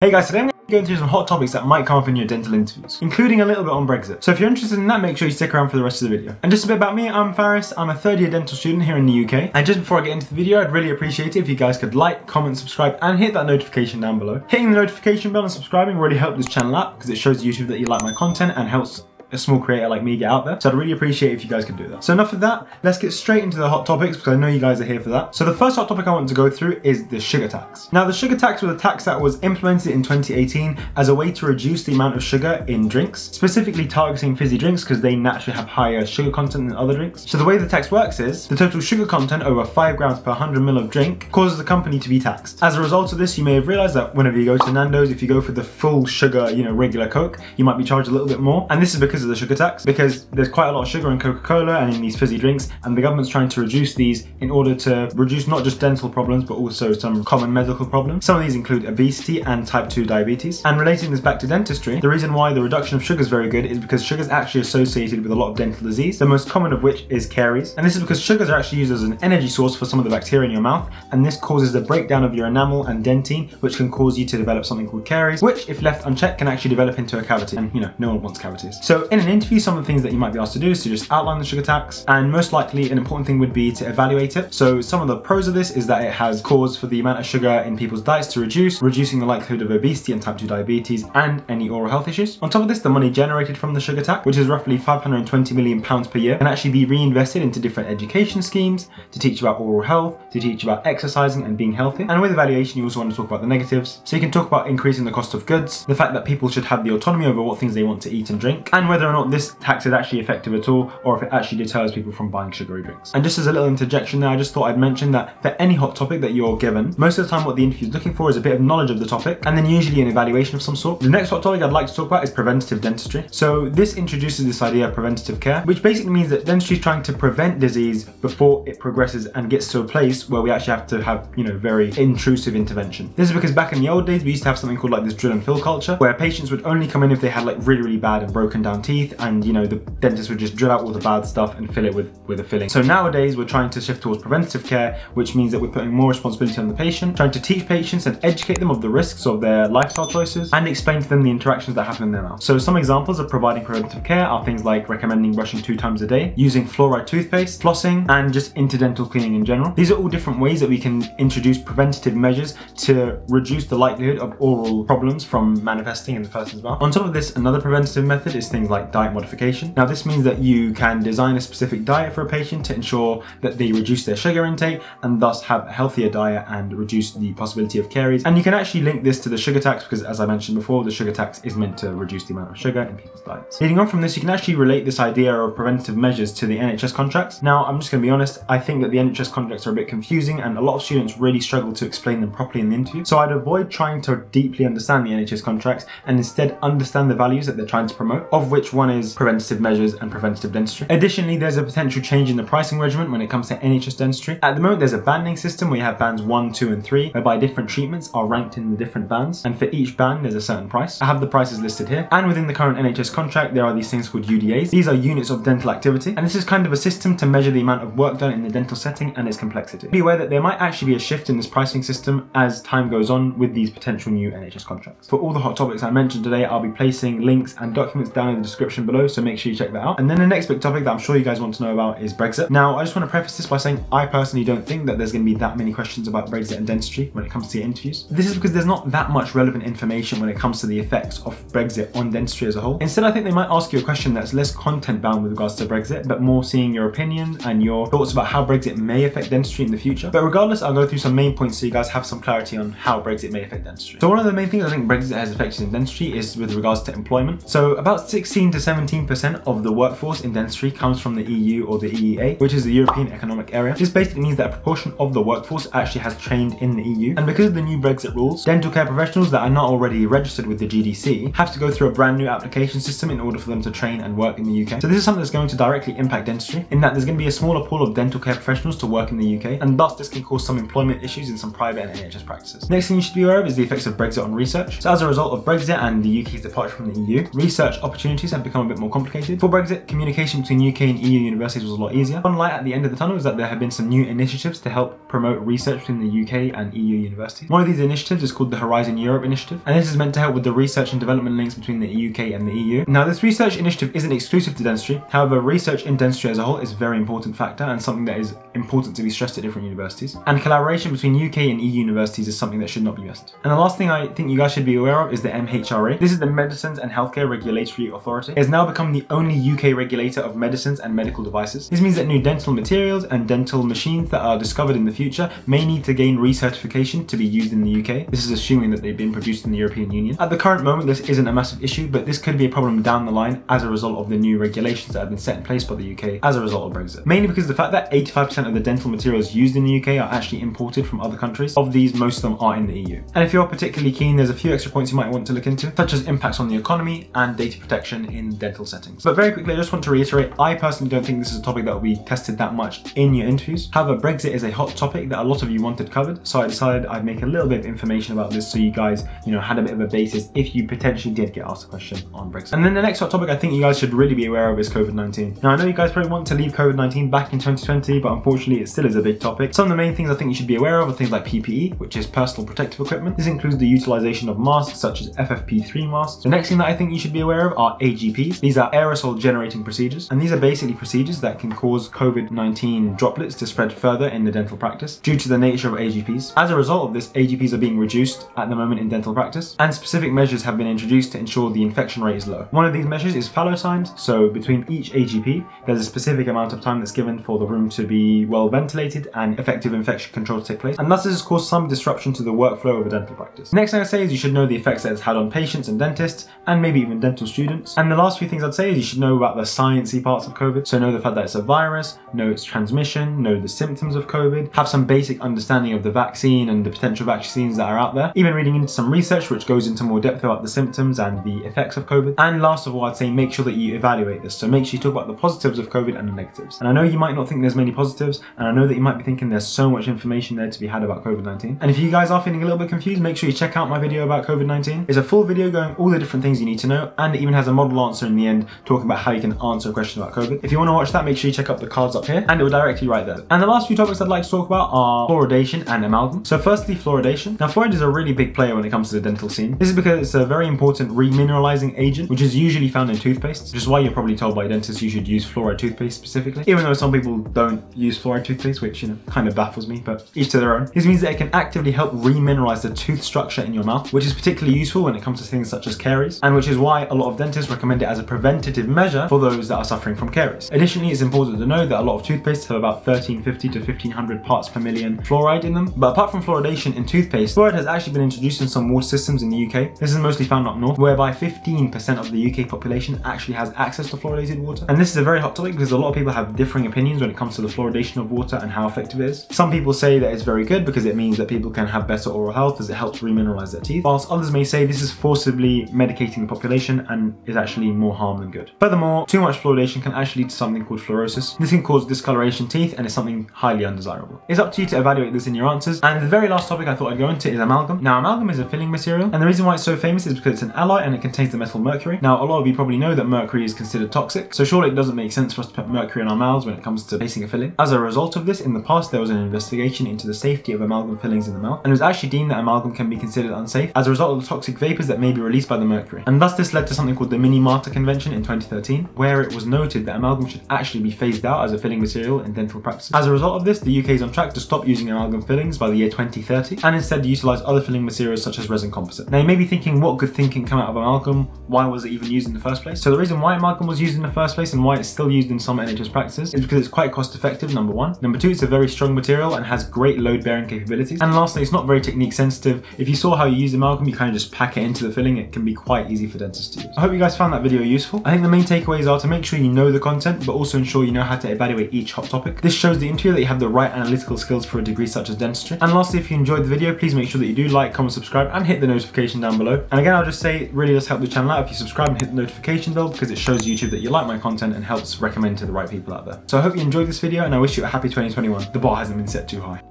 Hey guys, today I'm going to go through some hot topics that might come up in your dental interviews, including a little bit on Brexit. So if you're interested in that, make sure you stick around for the rest of the video. And just a bit about me, I'm Faris, I'm a third year dental student here in the UK. And just before I get into the video, I'd really appreciate it if you guys could like, comment, subscribe, and hit that notification down below. Hitting the notification bell and subscribing really helps this channel out because it shows YouTube that you like my content and helps a small creator like me get out there. So I'd really appreciate if you guys could do that. So enough of that, let's get straight into the hot topics because I know you guys are here for that. So the first hot topic I want to go through is the sugar tax. Now the sugar tax was a tax that was implemented in 2018 as a way to reduce the amount of sugar in drinks, specifically targeting fizzy drinks because they naturally have higher sugar content than other drinks. So the way the tax works is the total sugar content over 5 grams per 100 ml of drink causes the company to be taxed. As a result of this, you may have realized that whenever you go to Nando's, if you go for the full sugar, you know, regular Coke, you might be charged a little bit more. And this is because of the sugar tax, because there's quite a lot of sugar in Coca-Cola and in these fizzy drinks, and the government's trying to reduce these in order to reduce not just dental problems but also some common medical problems. Some of these include obesity and type 2 diabetes. And relating this back to dentistry, the reason why the reduction of sugar is very good is because sugar is actually associated with a lot of dental disease, the most common of which is caries. And this is because sugars are actually used as an energy source for some of the bacteria in your mouth, and this causes the breakdown of your enamel and dentine, which can cause you to develop something called caries, which if left unchecked can actually develop into a cavity, and you know, no one wants cavities. So in an interview, some of the things that you might be asked to do is to just outline the sugar tax, and most likely an important thing would be to evaluate it. So some of the pros of this is that it has caused for the amount of sugar in people's diets to reduce, reducing the likelihood of obesity and type 2 diabetes and any oral health issues. On top of this, the money generated from the sugar tax, which is roughly £520 million per year, can actually be reinvested into different education schemes to teach about oral health, to teach about exercising and being healthy. And with evaluation, you also want to talk about the negatives. So you can talk about increasing the cost of goods, the fact that people should have the autonomy over what things they want to eat and drink, and whether or not this tax is actually effective at all, or if it actually deters people from buying sugary drinks. And just as a little interjection there, I just thought I'd mention that for any hot topic that you're given, most of the time what the interview is looking for is a bit of knowledge of the topic, and then usually an evaluation of some sort. The next hot topic I'd like to talk about is preventative dentistry. So this introduces this idea of preventative care, which basically means that dentistry is trying to prevent disease before it progresses and gets to a place where we actually have to have, you know, very intrusive intervention. This is because back in the old days, we used to have something called like this drill and fill culture, where patients would only come in if they had like really bad and broken down teeth, and you know, the dentist would just drill out all the bad stuff and fill it with a filling. So nowadays we're trying to shift towards preventative care, which means that we're putting more responsibility on the patient, trying to teach patients and educate them of the risks of their lifestyle choices and explain to them the interactions that happen in their mouth. So some examples of providing preventative care are things like recommending brushing 2 times a day, using fluoride toothpaste, flossing, and just interdental cleaning in general. These are all different ways that we can introduce preventative measures to reduce the likelihood of oral problems from manifesting in the person's mouth. On top of this, another preventative method is things like diet modification. Now this means that you can design a specific diet for a patient to ensure that they reduce their sugar intake and thus have a healthier diet and reduce the possibility of caries. And you can actually link this to the sugar tax because, as I mentioned before, the sugar tax is meant to reduce the amount of sugar in people's diets. Leading on from this, you can actually relate this idea of preventative measures to the NHS contracts. Now I'm just going to be honest, I think that the NHS contracts are a bit confusing and a lot of students really struggle to explain them properly in the interview. So I'd avoid trying to deeply understand the NHS contracts and instead understand the values that they're trying to promote, of which one is preventative measures and preventative dentistry. Additionally, there's a potential change in the pricing regimen when it comes to NHS dentistry. At the moment, there's a banding system where you have bands 1, 2, and 3, whereby different treatments are ranked in the different bands, and for each band there's a certain price. I have the prices listed here, and within the current NHS contract there are these things called UDAs. These are units of dental activity, and this is kind of a system to measure the amount of work done in the dental setting and its complexity. Be aware that there might actually be a shift in this pricing system as time goes on with these potential new NHS contracts. For all the hot topics I mentioned today, I'll be placing links and documents down in the description below, so make sure you check that out. And then the next big topic that I'm sure you guys want to know about is Brexit. Now, I just want to preface this by saying I personally don't think that there's going to be that many questions about Brexit and dentistry when it comes to your interviews. This is because there's not that much relevant information when it comes to the effects of Brexit on dentistry as a whole. Instead, I think they might ask you a question that's less content bound with regards to Brexit, but more seeing your opinion and your thoughts about how Brexit may affect dentistry in the future. But regardless, I'll go through some main points so you guys have some clarity on how Brexit may affect dentistry. So one of the main things I think Brexit has affected in dentistry is with regards to employment. So about 16 to 17% of the workforce in dentistry comes from the EU or the EEA, which is the European Economic Area. This basically means that a proportion of the workforce actually has trained in the EU. And because of the new Brexit rules, dental care professionals that are not already registered with the GDC have to go through a brand new application system in order for them to train and work in the UK. So this is something that's going to directly impact dentistry, in that there's going to be a smaller pool of dental care professionals to work in the UK, and thus this can cause some employment issues in some private and NHS practices. Next thing you should be aware of is the effects of Brexit on research. So as a result of Brexit and the UK's departure from the EU, research opportunities universities have become a bit more complicated. For Brexit, communication between UK and EU universities was a lot easier. One light at the end of the tunnel is that there have been some new initiatives to help promote research between the UK and EU universities. One of these initiatives is called the Horizon Europe Initiative, and this is meant to help with the research and development links between the UK and the EU. Now, this research initiative isn't exclusive to dentistry, however, research in dentistry as a whole is a very important factor and something that is important to be stressed at different universities. And collaboration between UK and EU universities is something that should not be missed. And the last thing I think you guys should be aware of is the MHRA. This is the Medicines and Healthcare Regulatory Authority. It has now become the only UK regulator of medicines and medical devices. This means that new dental materials and dental machines that are discovered in the future may need to gain recertification to be used in the UK. This is assuming that they've been produced in the European Union. At the current moment, this isn't a massive issue, but this could be a problem down the line as a result of the new regulations that have been set in place by the UK as a result of Brexit. Mainly because of the fact that 85% of the dental materials used in the UK are actually imported from other countries. Of these, most of them are in the EU. And if you're particularly keen, there's a few extra points you might want to look into, such as impacts on the economy and data protection in dental settings. But very quickly, I just want to reiterate, I personally don't think this is a topic that will be tested that much in your interviews. However, Brexit is a hot topic that a lot of you wanted covered, so I decided I'd make a little bit of information about this so you guys, had a bit of a basis if you potentially did get asked a question on Brexit. And then the next hot topic I think you guys should really be aware of is COVID-19. Now, I know you guys probably want to leave COVID-19 back in 2020, but unfortunately it still is a big topic. Some of the main things I think you should be aware of are things like PPE, which is personal protective equipment. This includes the utilization of masks such as FFP3 masks. The next thing that I think you should be aware of are AGPs. These are aerosol generating procedures, and these are basically procedures that can cause COVID-19 droplets to spread further in the dental practice due to the nature of AGPs. As a result of this, AGPs are being reduced at the moment in dental practice, and specific measures have been introduced to ensure the infection rate is low. One of these measures is fallow times, so between each AGP, there's a specific amount of time that's given for the room to be well ventilated and effective infection control to take place, and thus this has caused some disruption to the workflow of a dental practice. Next thing I say is you should know the effects that it's had on patients and dentists, and maybe even dental students. And the last few things I'd say is you should know about the sciencey parts of COVID, so know the fact that it's a virus, know its transmission, know the symptoms of COVID, have some basic understanding of the vaccine and the potential vaccines that are out there, even reading into some research which goes into more depth about the symptoms and the effects of COVID. And last of all, I'd say make sure that you evaluate this, so make sure you talk about the positives of COVID and the negatives. And I know you might not think there's many positives, and I know that you might be thinking there's so much information there to be had about COVID-19. And if you guys are feeling a little bit confused, make sure you check out my video about COVID-19. It's a full video going all the different things you need to know, and it even has a model answer in the end talking about how you can answer a question about COVID. If you want to watch that, make sure you check out the cards up here, and it will direct you right there. And the last few topics I'd like to talk about are fluoridation and amalgam. So firstly, fluoridation. Now, fluoride is a really big player when it comes to the dental scene. This is because it's a very important remineralizing agent, which is usually found in toothpaste, which is why you're probably told by dentists you should use fluoride toothpaste specifically, even though some people don't use fluoride toothpaste, which kind of baffles me, but each to their own. This means that it can actively help remineralize the tooth structure in your mouth, which is particularly useful when it comes to things such as caries, and which is why a lot of dentists recommend it as a preventative measure for those that are suffering from caries. Additionally, it's important to know that a lot of toothpastes have about 1350 to 1500 parts per million fluoride in them. But apart from fluoridation in toothpaste, fluoride has actually been introduced in some water systems in the UK. This is mostly found up north, whereby 15% of the UK population actually has access to fluoridated water. And this is a very hot topic because a lot of people have differing opinions when it comes to the fluoridation of water and how effective it is. Some people say that it's very good because it means that people can have better oral health as it helps remineralize their teeth, whilst others may say this is forcibly medicating the population and is actually more harm than good. Furthermore, too much fluoridation can actually lead to something called fluorosis. This can cause discoloration teeth and is something highly undesirable. It's up to you to evaluate this in your answers. And the very last topic I thought I'd go into is amalgam. Now, amalgam is a filling material, and the reason why it's so famous is because it's an alloy and it contains the metal mercury. Now, a lot of you probably know that mercury is considered toxic, so surely it doesn't make sense for us to put mercury in our mouths when it comes to placing a filling. As a result of this, in the past there was an investigation into the safety of amalgam fillings in the mouth, and it was actually deemed that amalgam can be considered unsafe as a result of the toxic vapors that may be released by the mercury. And thus this led to something called the Minamata convention in 2013, where it was noted that amalgam should actually be phased out as a filling material in dental practices. As a result of this, the UK is on track to stop using amalgam fillings by the year 2030 and instead utilise other filling materials such as resin composite. Now, you may be thinking, what good thing can come out of amalgam? Why was it even used in the first place? So the reason why amalgam was used in the first place and why it's still used in some NHS practices is because it's quite cost effective, number one. Number two, it's a very strong material and has great load bearing capabilities. And lastly, it's not very technique sensitive. If you saw how you use amalgam, you kind of just pack it into the filling. It can be quite easy for dentists to use. I hope you guys found that video useful. I think the main takeaways are to make sure you know the content, but also ensure you know how to evaluate each hot topic. This shows the interviewer that you have the right analytical skills for a degree such as dentistry. And lastly, if you enjoyed the video, please make sure that you do like, comment, subscribe, and hit the notification down below. And again, I'll just say it really does help the channel out if you subscribe and hit the notification bell, because it shows YouTube that you like my content and helps recommend to the right people out there. So I hope you enjoyed this video, and I wish you a happy 2021. The bar hasn't been set too high.